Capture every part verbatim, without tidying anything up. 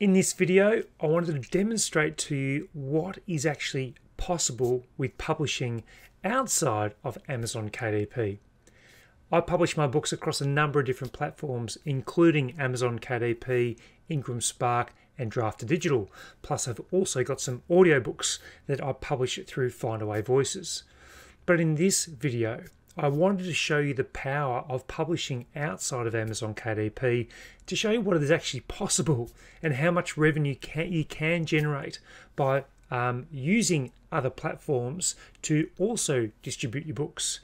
In this video, I wanted to demonstrate to you what is actually possible with publishing outside of Amazon K D P. I publish my books across a number of different platforms, including Amazon K D P, IngramSpark, and Draft two Digital. Plus, I've also got some audiobooks that I publish through Findaway Voices. But in this video, I wanted to show you the power of publishing outside of Amazon K D P to show you what is actually possible and how much revenue can, you can generate by um, using other platforms to also distribute your books.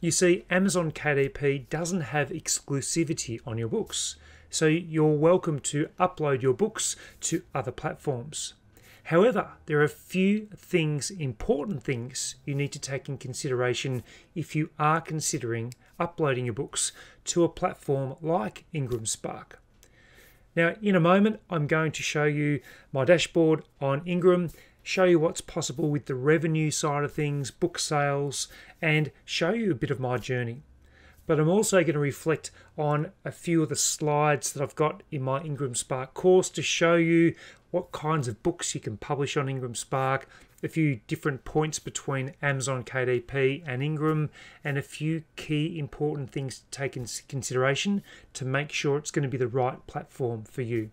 You see, Amazon K D P doesn't have exclusivity on your books, so you're welcome to upload your books to other platforms. However, there are a few things, important things, you need to take in consideration if you are considering uploading your books to a platform like IngramSpark. Now, in a moment, I'm going to show you my dashboard on Ingram, show you what's possible with the revenue side of things, book sales, and show you a bit of my journey. But I'm also going to reflect on a few of the slides that I've got in my IngramSpark course to show you what kinds of books you can publish on IngramSpark, a few different points between Amazon K D P and Ingram, and a few key important things to take into consideration to make sure it's going to be the right platform for you.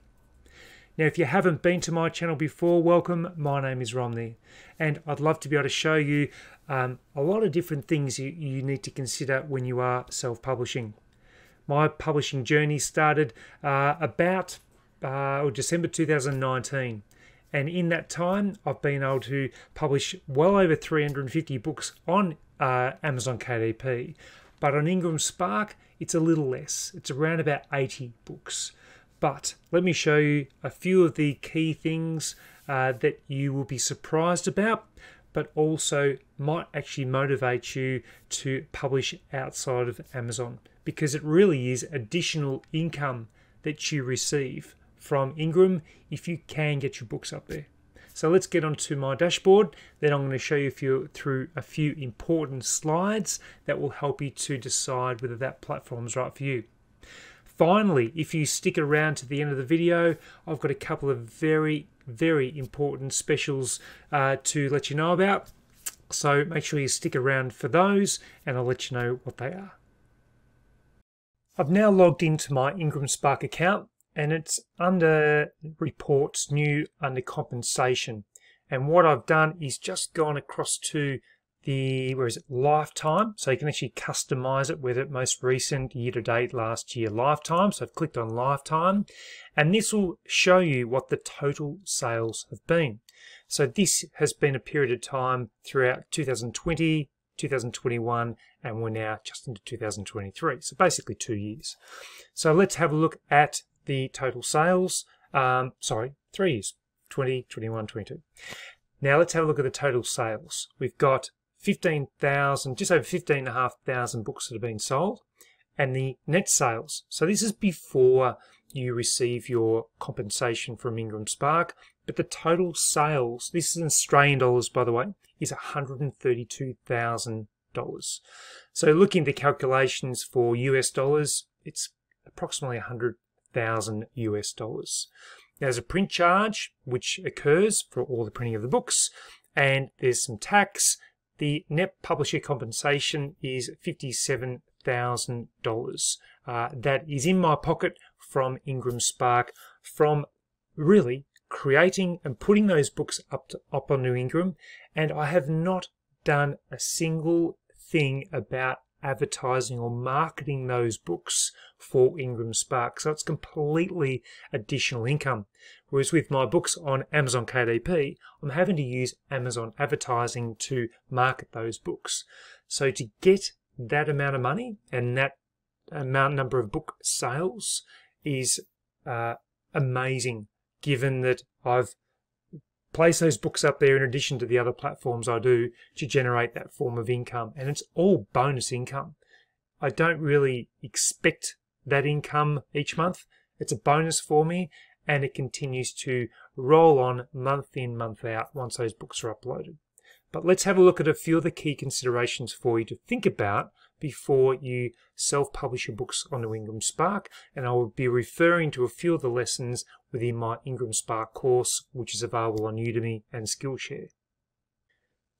Now, if you haven't been to my channel before, welcome. My name is Romney, and I'd love to be able to show you um, a lot of different things you, you need to consider when you are self-publishing. My publishing journey started uh, about uh, or December two thousand nineteen, and in that time, I've been able to publish well over three hundred fifty books on uh, Amazon K D P, but on IngramSpark, it's a little less. It's around about eighty books. But let me show you a few of the key things uh, that you will be surprised about, but also might actually motivate you to publish outside of Amazon, because it really is additional income that you receive from Ingram if you can get your books up there. So let's get onto my dashboard. Then I'm going to show you a few, through a few important slides that will help you to decide whether that platform is right for you. Finally, if you stick around to the end of the video, I've got a couple of very, very important specials uh, to let you know about. So make sure you stick around for those, and I'll let you know what they are. I've now logged into my IngramSpark account, and it's under Reports New under Compensation. And what I've done is just gone across to The, where is it, lifetime, so you can actually customize it with it most recent, year to date, last year, lifetime. So I've clicked on lifetime, and this will show you what the total sales have been. So this has been a period of time throughout two thousand twenty, two thousand twenty-one, and we're now just into two thousand twenty-three, so basically two years. So let's have a look at the total sales, um, sorry, three years, twenty, twenty-one, twenty-two. Now let's have a look at the total sales. We've got fifteen thousand, just over fifteen thousand five hundred books that have been sold, and the net sales. So this is before you receive your compensation from IngramSpark, but the total sales, this is in Australian dollars by the way, is one hundred thirty-two thousand dollars. So looking at the calculations for U S dollars, it's approximately one hundred thousand U S dollars. There's a print charge, which occurs for all the printing of the books, and there's some tax. The net publisher compensation is fifty-seven thousand dollars. Uh, that is in my pocket from IngramSpark, from really creating and putting those books up, to, up onto Ingram. And I have not done a single thing about advertising or marketing those books for IngramSpark. So it's completely additional income. Whereas with my books on Amazon K D P, I'm having to use Amazon advertising to market those books. So to get that amount of money and that amount number of book sales is uh, amazing, given that I've place those books up there in addition to the other platforms I do to generate that form of income. And it's all bonus income. I don't really expect that income each month. It's a bonus for me, and it continues to roll on month in, month out once those books are uploaded. But let's have a look at a few of the key considerations for you to think about before you self-publish your books onto IngramSpark, and I will be referring to a few of the lessons within my IngramSpark course, which is available on Udemy and Skillshare.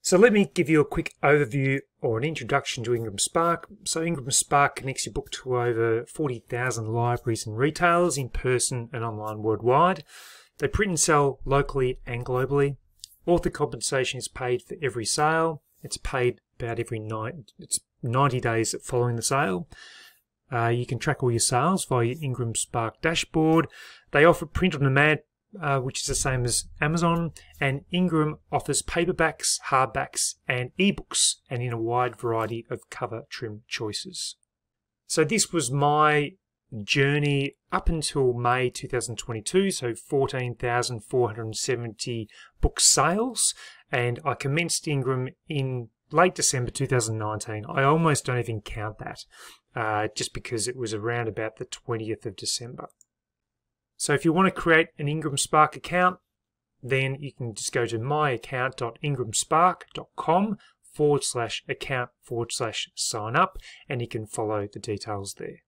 So let me give you a quick overview or an introduction to IngramSpark. So IngramSpark connects your book to over forty thousand libraries and retailers in person and online worldwide. They print and sell locally and globally. Author compensation is paid for every sale. It's paid about every night. It's ninety days following the sale. Uh, you can track all your sales via your IngramSpark dashboard. They offer print on demand, uh, which is the same as Amazon, and Ingram offers paperbacks, hardbacks, and ebooks, and in a wide variety of cover trim choices. So this was my journey up until May two thousand twenty-two, so fourteen thousand four hundred seventy book sales, and I commenced Ingram in late December two thousand nineteen. I almost don't even count that, uh, just because it was around about the twentieth of December. So if you want to create an IngramSpark account, then you can just go to myaccount.ingramspark.com forward slash account forward slash sign up, and you can follow the details there.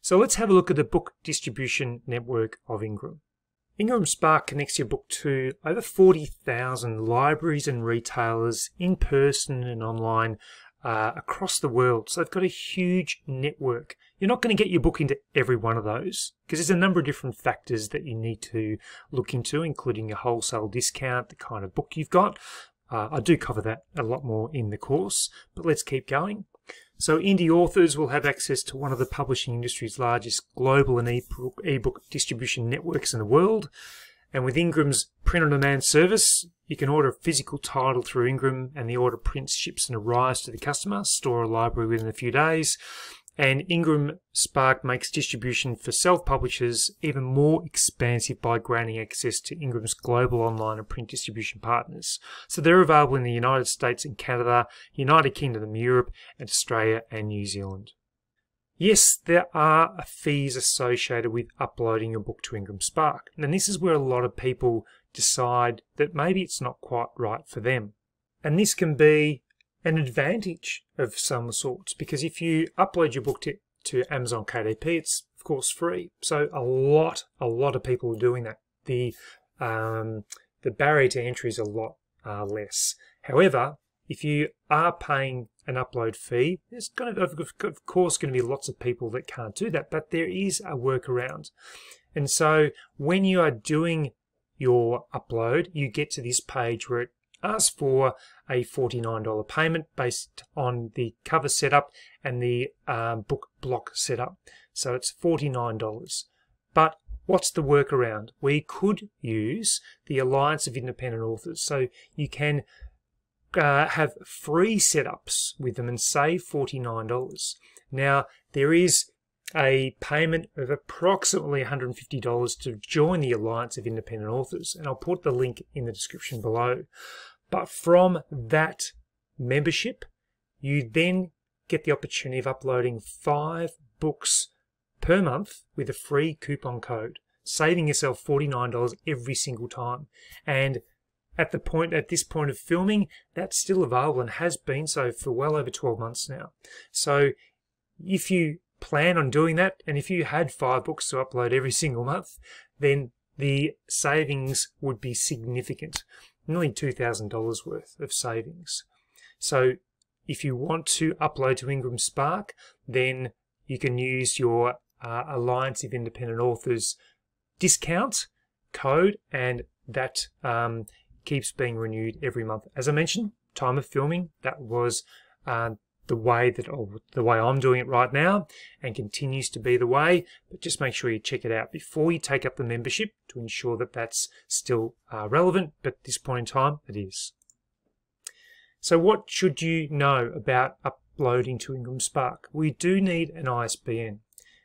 So let's have a look at the book distribution network of Ingram. IngramSpark connects your book to over forty thousand libraries and retailers in person and online uh, across the world. So they've got a huge network. You're not going to get your book into every one of those because there's a number of different factors that you need to look into, including your wholesale discount, the kind of book you've got. Uh, I do cover that a lot more in the course, but let's keep going. So indie authors will have access to one of the publishing industry's largest global and ebook, ebook distribution networks in the world. And with Ingram's print-on-demand service, you can order a physical title through Ingram, and the order prints, ships, and arrives to the customer, store, or library within a few days. And IngramSpark makes distribution for self-publishers even more expansive by granting access to Ingram's global online and print distribution partners. So they're available in the United States and Canada, United Kingdom, Europe, and Australia and New Zealand. Yes, there are fees associated with uploading your book to IngramSpark. And this is where a lot of people decide that maybe it's not quite right for them. And this can be an advantage of some sorts, because if you upload your book to, to Amazon K D P, it's of course free. So a lot, a lot of people are doing that. The um, the barrier to entry is a lot uh, less. However, if you are paying an upload fee, there's going to, of course, going to be lots of people that can't do that. But there is a workaround, and so when you are doing your upload, you get to this page where it asks for a forty-nine dollar payment based on the cover setup and the uh, book block setup. So it's forty-nine dollars. But what's the workaround? We could use the Alliance of Independent Authors. So you can uh, have free setups with them and save forty-nine dollars. Now, there is a payment of approximately one hundred fifty dollars to join the Alliance of Independent Authors, and I'll put the link in the description below. But from that membership, you then get the opportunity of uploading five books per month with a free coupon code, saving yourself forty-nine dollars every single time. And at the point, at this point of filming, that's still available and has been so for well over twelve months now. So if you plan on doing that, and if you had five books to upload every single month, then the savings would be significant, nearly two thousand dollars worth of savings. So if you want to upload to IngramSpark, then you can use your uh, Alliance of Independent Authors discount code, and that um, keeps being renewed every month. As I mentioned, time of filming, that was uh, the way that the way I'm doing it right now, and continues to be the way, but just make sure you check it out before you take up the membership to ensure that that's still uh, relevant, but at this point in time it is. So what should you know about uploading to IngramSpark? We do need an I S B N,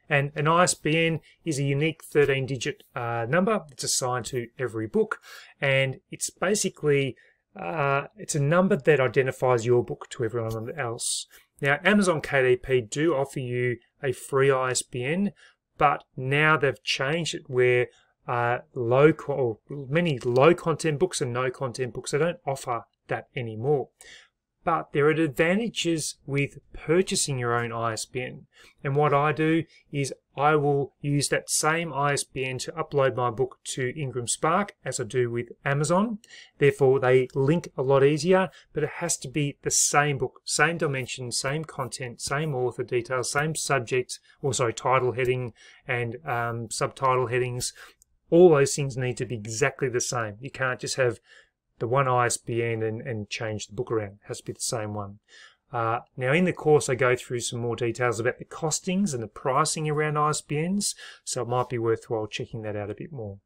and an I S B N is a unique thirteen digit uh, number that's assigned to every book, and it's basically Uh, it's a number that identifies your book to everyone else. Now, Amazon K D P do offer you a free I S B N, but now they've changed it where uh, low or many low content books and no content books, they don't offer that anymore. But there are advantages with purchasing your own I S B N. And what I do is I will use that same I S B N to upload my book to IngramSpark as I do with Amazon. Therefore, they link a lot easier, but it has to be the same book, same dimension, same content, same author details, same subject, or sorry, title heading and um, subtitle headings. All those things need to be exactly the same. You can't just have the one I S B N and, and change the book around. It has to be the same one. Uh, now in the course I go through some more details about the costings and the pricing around I S B Ns, so it might be worthwhile checking that out a bit more.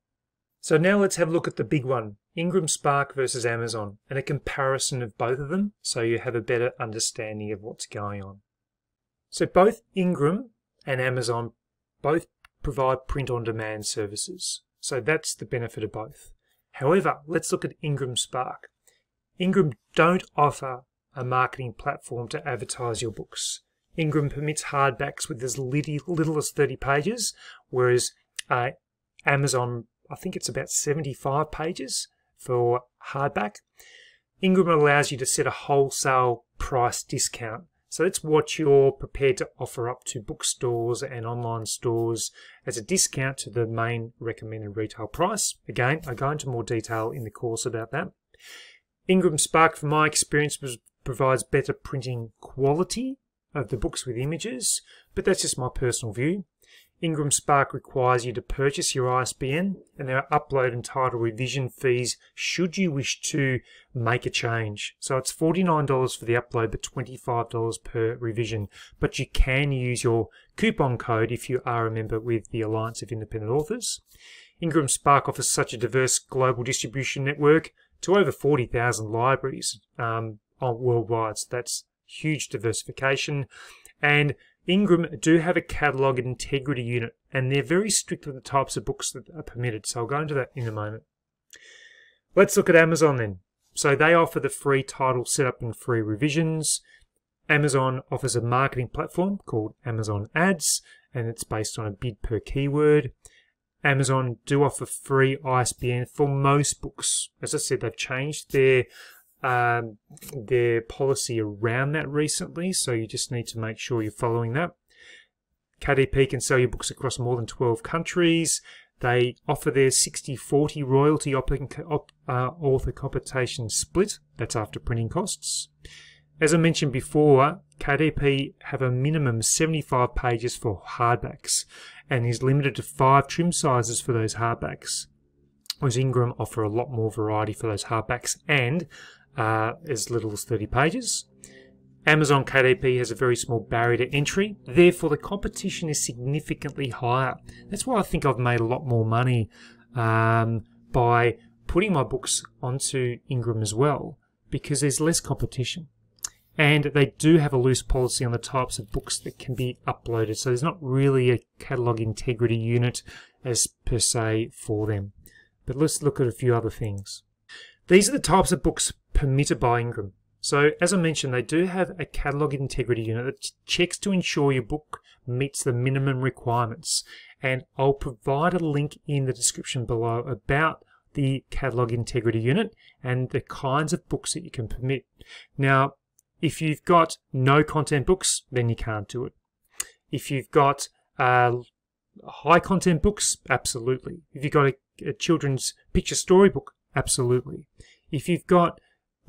So now let's have a look at the big one, IngramSpark versus Amazon, and a comparison of both of them so you have a better understanding of what's going on. So both Ingram and Amazon both provide print-on-demand services, so that's the benefit of both. However, let's look at IngramSpark. Ingram don't offer a marketing platform to advertise your books. Ingram permits hardbacks with as little as thirty pages, whereas uh, Amazon, I think it's about seventy-five pages for hardback. Ingram allows you to set a wholesale price discount. So that's what you're prepared to offer up to bookstores and online stores as a discount to the main recommended retail price. Again, I go into more detail in the course about that. IngramSpark, from my experience, provides better printing quality of the books with images, but that's just my personal view. IngramSpark requires you to purchase your I S B N, and there are upload and title revision fees should you wish to make a change. So it's forty-nine dollars for the upload, but twenty-five dollars per revision. But you can use your coupon code if you are a member with the Alliance of Independent Authors. IngramSpark offers such a diverse global distribution network to over forty thousand libraries um, worldwide. So that's huge diversification. And Ingram do have a catalogue and integrity unit, and they're very strict with the types of books that are permitted, so I'll go into that in a moment. Let's look at Amazon then. So they offer the free title setup and free revisions. Amazon offers a marketing platform called Amazon Ads, and it's based on a bid per keyword. Amazon do offer free I S B N for most books. As I said, they've changed their Um, their policy around that recently, so you just need to make sure you're following that. K D P can sell your books across more than twelve countries. They offer their sixty forty royalty op op uh, author compensation split. That's after printing costs. As I mentioned before, K D P have a minimum seventy-five pages for hardbacks and is limited to five trim sizes for those hardbacks, whereas Ingram offer a lot more variety for those hardbacks and Uh, as little as thirty pages. Amazon K D P has a very small barrier to entry, therefore the competition is significantly higher. That's why I think I've made a lot more money um, by putting my books onto Ingram as well, because there's less competition. And they do have a loose policy on the types of books that can be uploaded, so there's not really a catalogue integrity unit as per se for them. But let's look at a few other things. These are the types of books permitted by Ingram. So as I mentioned, they do have a catalogue integrity unit that checks to ensure your book meets the minimum requirements. And I'll provide a link in the description below about the catalogue integrity unit and the kinds of books that you can permit. Now, if you've got no content books, then you can't do it. If you've got uh, high content books, absolutely. If you've got a, a children's picture storybook, absolutely. If you've got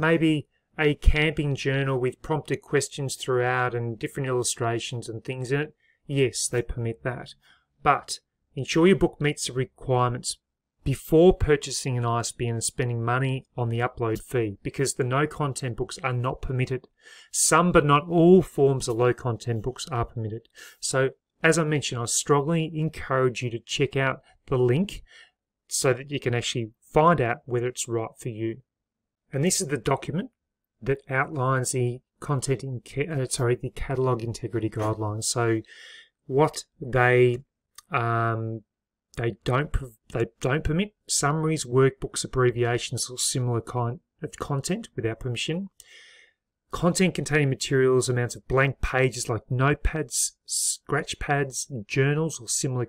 maybe a camping journal with prompted questions throughout and different illustrations and things in it, yes, they permit that. But ensure your book meets the requirements before purchasing an I S B N and spending money on the upload fee, because the no-content books are not permitted. Some but not all forms of low-content books are permitted. So, as I mentioned, I strongly encourage you to check out the link so that you can actually find out whether it's right for you. And this is the document that outlines the content in uh, sorry the catalog integrity guidelines. So what they um, they don't they don't permit: summaries, workbooks, abbreviations, or similar kind of content without permission. Content containing materials, amounts of blank pages like notepads, scratch pads, journals, or similar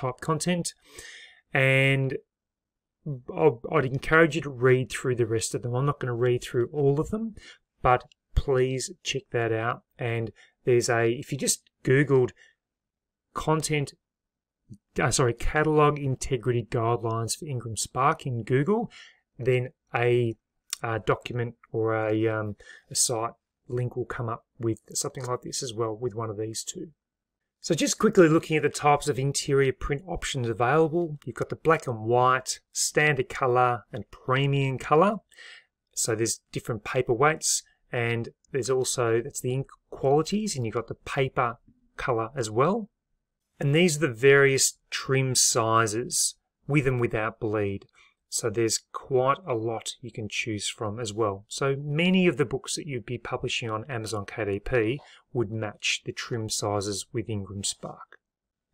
type content. And I'd encourage you to read through the rest of them. I'm not going to read through all of them, but please check that out. And there's a, if you just Googled content, uh, sorry, catalog integrity guidelines for IngramSpark in Google, then a, a document or a, um, a site link will come up with something like this as well, with one of these two. So just quickly looking at the types of interior print options available, you've got the black and white, standard color, and premium color. So there's different paper weights, and there's also, that's the ink qualities, and you've got the paper color as well. And these are the various trim sizes, with and without bleed. So there's quite a lot you can choose from as well. So many of the books that you'd be publishing on Amazon K D P would match the trim sizes with IngramSpark.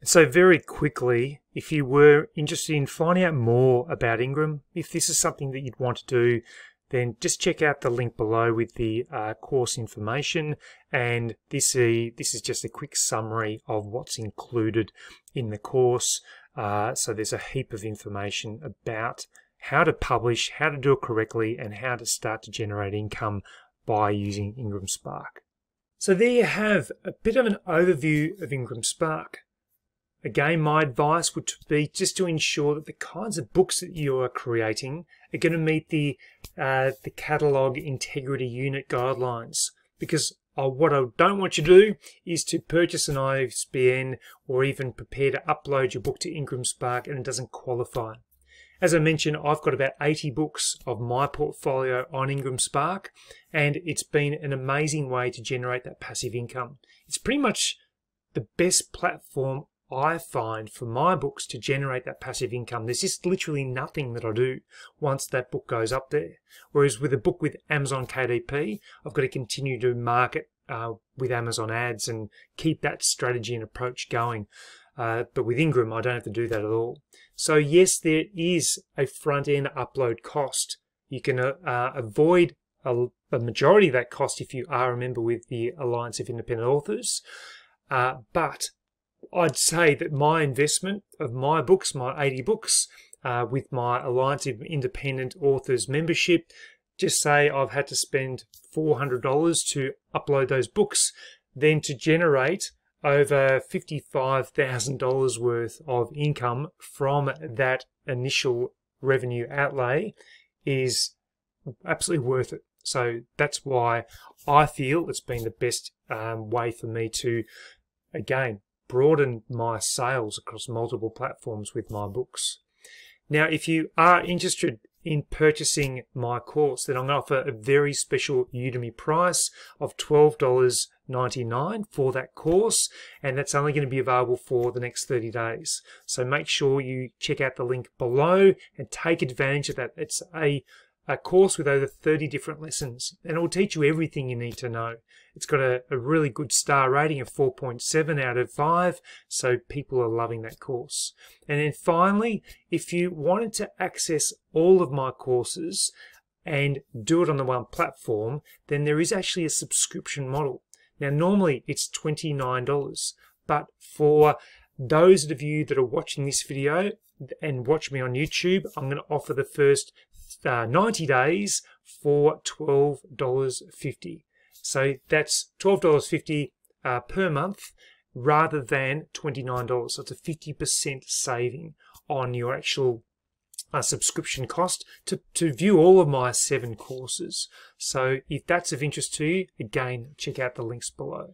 So very quickly, if you were interested in finding out more about Ingram, if this is something that you'd want to do, then just check out the link below with the uh, course information. And this, uh, this is just a quick summary of what's included in the course. Uh, so there's a heap of information about how to publish, how to do it correctly, and how to start to generate income by using IngramSpark. So there you have a bit of an overview of IngramSpark. Again, my advice would be just to ensure that the kinds of books that you are creating are going to meet the, uh, the Catalog Integrity Unit guidelines, because Uh, what I don't want you to do is to purchase an I S B N or even prepare to upload your book to IngramSpark and it doesn't qualify. As I mentioned, I've got about eighty books of my portfolio on IngramSpark, and it's been an amazing way to generate that passive income. It's pretty much the best platform I find for my books to generate that passive income. There's just literally nothing that I do once that book goes up there. Whereas with a book with Amazon K D P, I've got to continue to market uh, with Amazon Ads and keep that strategy and approach going. Uh, but with Ingram, I don't have to do that at all. So yes, there is a front-end upload cost. You can uh, uh, avoid a, a majority of that cost if you are a member with the Alliance of Independent Authors. Uh, but I'd say that my investment of my books, my eighty books, uh, with my Alliance of Independent Authors membership, just say I've had to spend four hundred dollars to upload those books, then to generate over fifty-five thousand dollars worth of income from that initial revenue outlay is absolutely worth it. So that's why I feel it's been the best um, way for me to, again, broaden my sales across multiple platforms with my books. Now, if you are interested in purchasing my course, then I'm going to offer a very special Udemy price of twelve dollars ninety-nine for that course, and that's only going to be available for the next thirty days. So make sure you check out the link below and take advantage of that. It's a a course with over thirty different lessons, and it will teach you everything you need to know. It's got a, a really good star rating of four point seven out of five, so people are loving that course. And then finally, if you wanted to access all of my courses and do it on the one platform, then there is actually a subscription model. Now, normally it's twenty-nine dollars, but for those of you that are watching this video and watch me on YouTube, I'm going to offer the first Uh, ninety days for twelve dollars fifty. So that's twelve dollars fifty uh, per month rather than twenty-nine dollars. So it's a fifty percent saving on your actual uh, subscription cost to, to view all of my seven courses. So if that's of interest to you, again, check out the links below.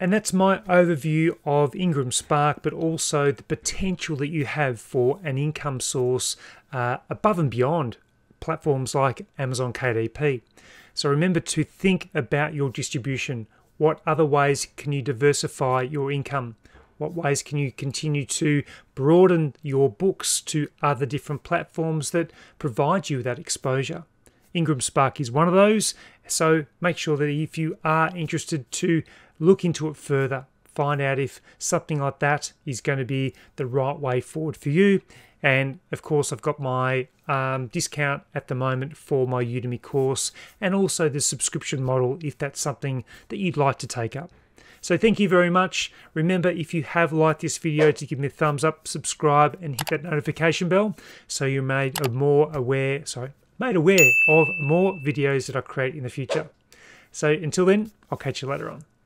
And that's my overview of IngramSpark, but also the potential that you have for an income source uh, above and beyond platforms like Amazon K D P. So remember to think about your distribution. What other ways can you diversify your income? What ways can you continue to broaden your books to other different platforms that provide you that exposure? IngramSpark is one of those, so make sure that if you are interested to look into it further, find out if something like that is going to be the right way forward for you. And of course, I've got my um, discount at the moment for my Udemy course, and also the subscription model if that's something that you'd like to take up. So thank you very much. Remember, if you have liked this video, to give me a thumbs up, subscribe, and hit that notification bell so you're made more aware, sorry, made aware of more videos that I create in the future. So until then, I'll catch you later on.